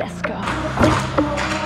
Let's go.